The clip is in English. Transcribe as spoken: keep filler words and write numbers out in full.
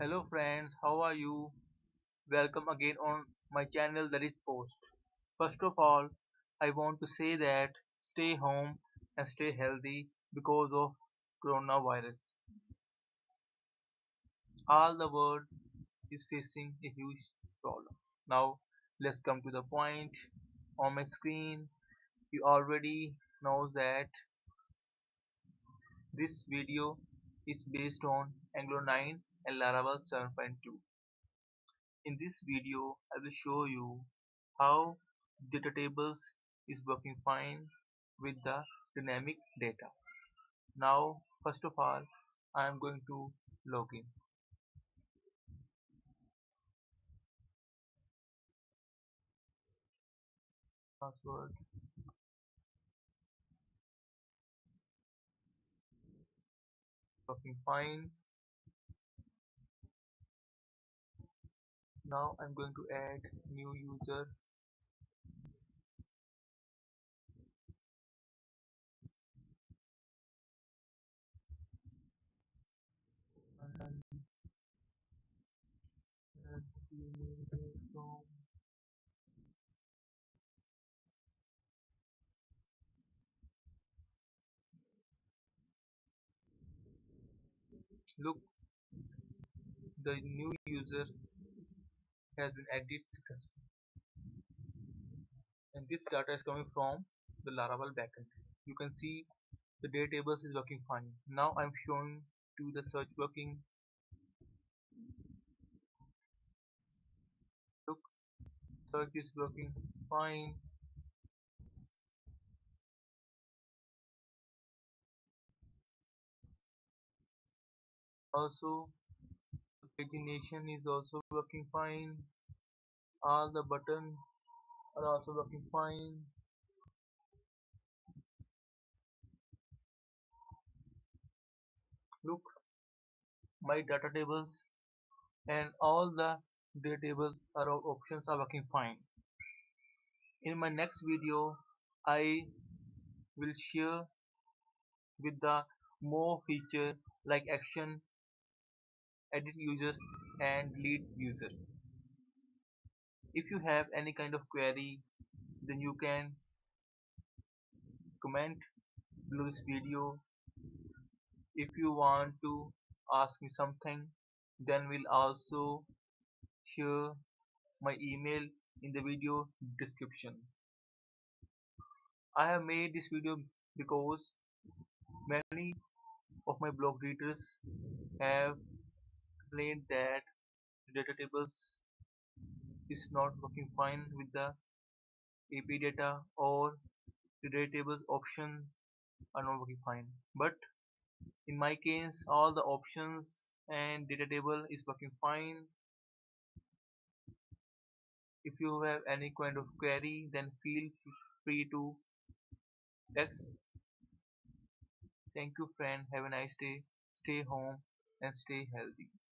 Hello friends, how are you? Welcome again on my channel TheRichPost. First of all, I want to say that stay home and stay healthy because of coronavirus. All the world is facing a huge problem. Now let's come to the point. On my screen, you already know that this video is based on Angular nine and Laravel seven point two. In this video, I will show you how data tables is working fine with the dynamic data. Now, first of all, I am going to log in. Password. Working fine. Now I'm going to add new user. Look, the new user has been added successfully, and this data is coming from the Laravel backend. You can see the datables is working fine. Now I'm showing to the search working. Look, search is working fine. Also, pagination is also working fine. All the buttons are also working fine. Look, my data tables and all the data tables are options are working fine. In my next video, I will share with the more feature like action, edit user and delete user. If you have any kind of query, then you can comment below this video. If you want to ask me something, then we'll also share my email in the video description. I have made this video because many of my blog readers have complained that data tables is not working fine with the A P I data, or the data tables options are not working fine. But in my case, all the options and data table is working fine. If you have any kind of query, then feel free to text. Thank you friend, have a nice day, stay home and stay healthy.